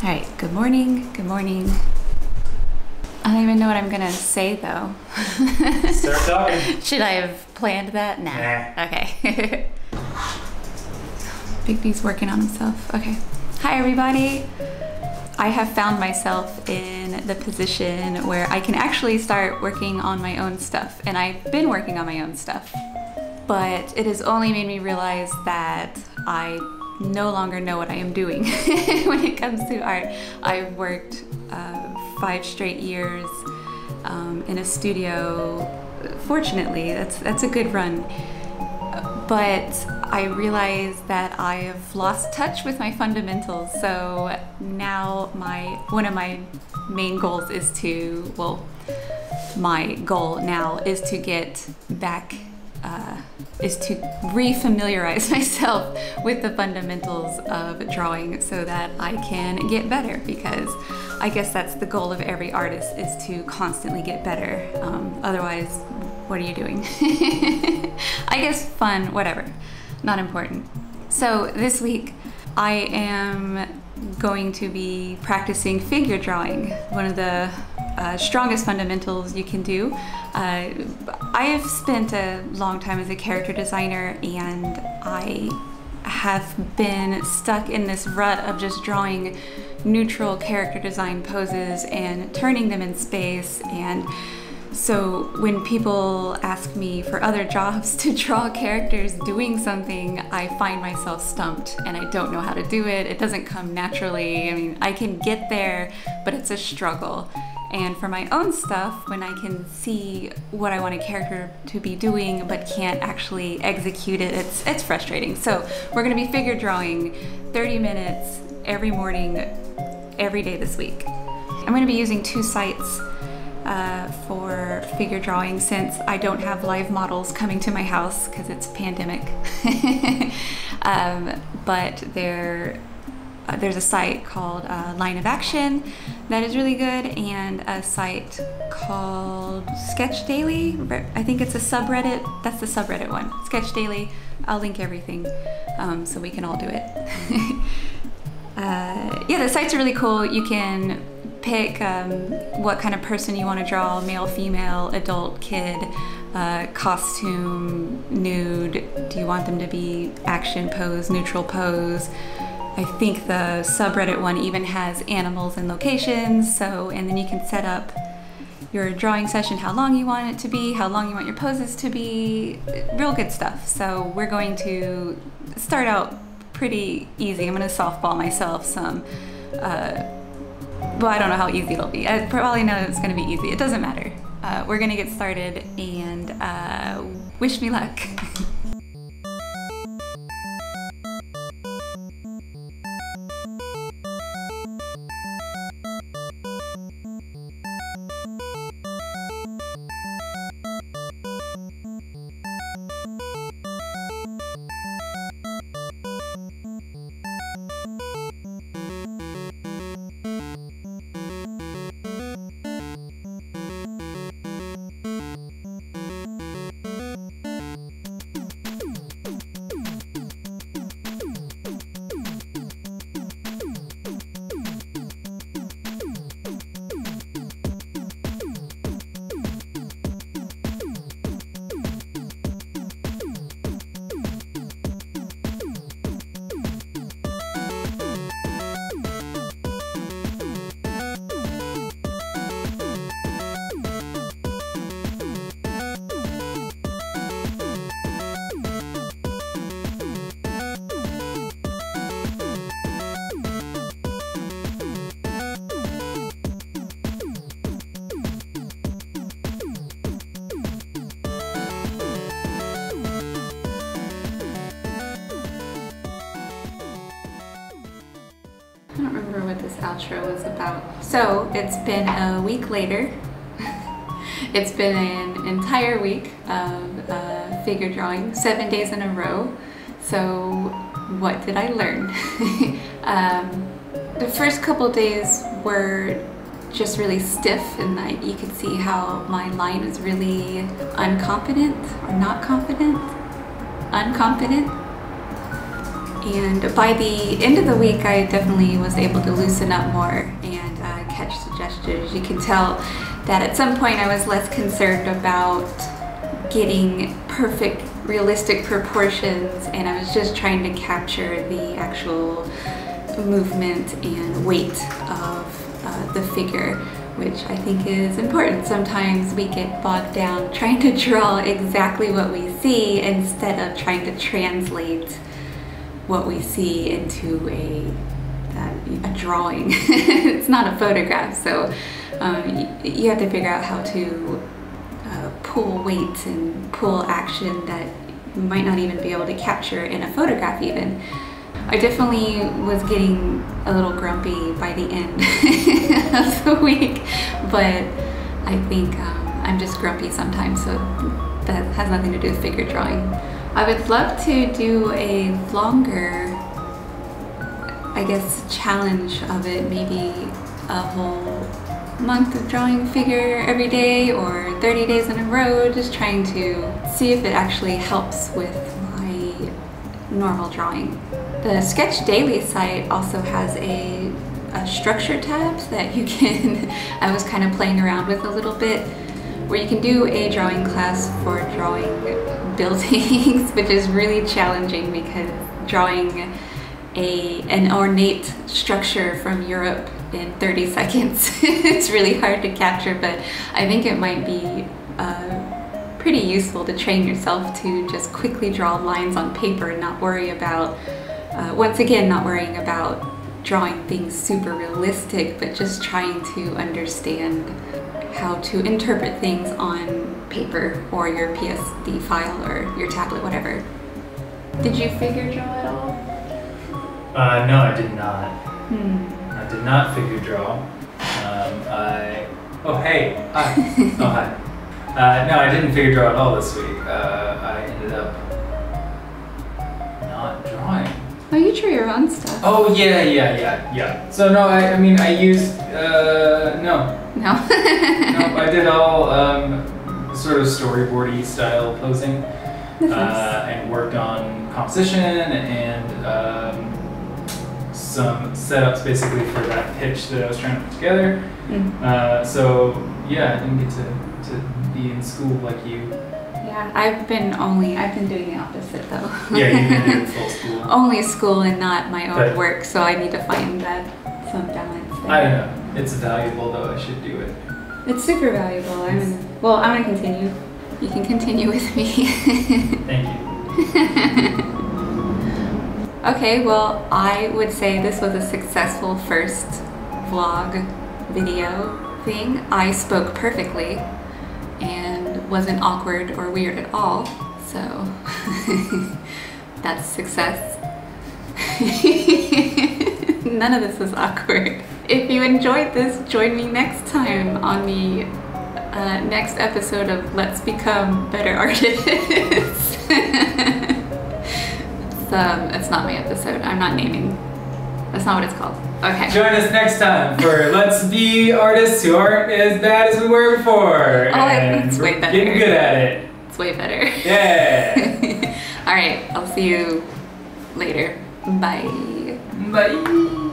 All right, good morning, good morning. I don't even know what I'm gonna say though. Start talking. Should I have planned that? Nah. Okay. Bigby's working on himself. Okay. Hi everybody. I have found myself in the position where I can actually start working on my own stuff, and I've been working on my own stuff, but it has only made me realize that I no longer know what I am doing when it comes to art. I've worked 5 straight years in a studio. Fortunately, that's a good run. But I realize that I've lost touch with my fundamentals. So now one of my main goals is to, well, my goal now is to get back is to re-familiarize myself with the fundamentals of drawing so that I can get better, because I guess that's the goal of every artist, is to constantly get better. Otherwise, what are you doing? I guess fun, whatever, not important. So this week I am going to be practicing figure drawing, one of the strongest fundamentals you can do. I have spent a long time as a character designer, and I have been stuck in this rut of just drawing neutral character design poses and turning them in space. And so when people ask me for other jobs to draw characters doing something, I find myself stumped and I don't know how to do it. It doesn't come naturally. I mean, I can get there, but it's a struggle. And for my own stuff, when I can see what I want a character to be doing but can't actually execute it, it's frustrating. So we're gonna be figure drawing 30 minutes every morning, every day this week. I'm gonna be using 2 sites for figure drawing, since I don't have live models coming to my house because it's pandemic. But there's a site called Line of Action that is really good, and a site called Sketch Daily. I think it's a subreddit. That's the subreddit one, Sketch Daily. I'll link everything so we can all do it. Yeah, the sites are really cool. You can pick what kind of person you want to draw: male, female, adult, kid, costume, nude. Do you want them to be action pose, neutral pose? I think the subreddit one even has animals and locations, so, and then you can set up your drawing session, how long you want it to be, how long you want your poses to be, real good stuff. So we're going to start out pretty easy. I'm gonna softball myself some, well, I don't know how easy it'll be. I probably know it's gonna be easy. It doesn't matter. We're gonna get started, and wish me luck. I don't remember what this outro was about. So it's been a week later. It's been an entire week of figure drawing, 7 days in a row. So what did I learn? The first couple days were just really stiff, and you could see how my line is really unconfident, or not confident, unconfident. And by the end of the week, I definitely was able to loosen up more and catch suggestions. You can tell that at some point I was less concerned about getting perfect, realistic proportions, and I was just trying to capture the actual movement and weight of the figure, which I think is important. Sometimes we get bogged down trying to draw exactly what we see instead of trying to translate what we see into a drawing. It's not a photograph, so you have to figure out how to pull weight and pull action that you might not even be able to capture in a photograph even. I definitely was getting a little grumpy by the end of the week, but I think I'm just grumpy sometimes, so that has nothing to do with figure drawing. I would love to do a longer, I guess, challenge of it, maybe a whole month of drawing a figure every day or 30 days in a row, just trying to see if it actually helps with my normal drawing. The Sketch Daily site also has a structure tab that you can, I was kind of playing around with a little bit, where you can do a drawing class for drawing buildings, which is really challenging because drawing an ornate structure from Europe in 30 seconds, it's really hard to capture, but I think it might be pretty useful to train yourself to just quickly draw lines on paper and not worry about once again, not worrying about drawing things super realistic, but just trying to understand how to interpret things on paper or your PSD file or your tablet, whatever. Did you figure draw at all? No, I did not. I did not figure draw. Oh, hey! Hi! Oh, hi. No, I didn't figure draw at all this week. I ended up not drawing. Oh, you drew your own stuff. Oh, yeah. So, no, I mean, I used, no. Nope, I did all sort of storyboardy style posing and worked on composition and some setups basically for that pitch that I was trying to put together. So, yeah, I didn't get to be in school like you. Yeah, I've been doing the opposite though. Yeah, you've been doing full school. Only school and not my own work, so I need to find that some balance there. I don't know. It's valuable though, I should do it. It's super valuable. I'm gonna continue. You can continue with me. Thank you. Okay, well, I would say this was a successful first vlog video thing. I spoke perfectly and wasn't awkward or weird at all, so that's success. None of this was awkward. If you enjoyed this, join me next time on the next episode of Let's Become Better Artists. It's not my episode. I'm not naming. That's not what it's called. Okay. Join us next time for Let's Be Artists Who Aren't As Bad As We Were Before. Oh, it's way better. Getting good at it. It's way better. Yeah. All right. I'll see you later. Bye. Bye.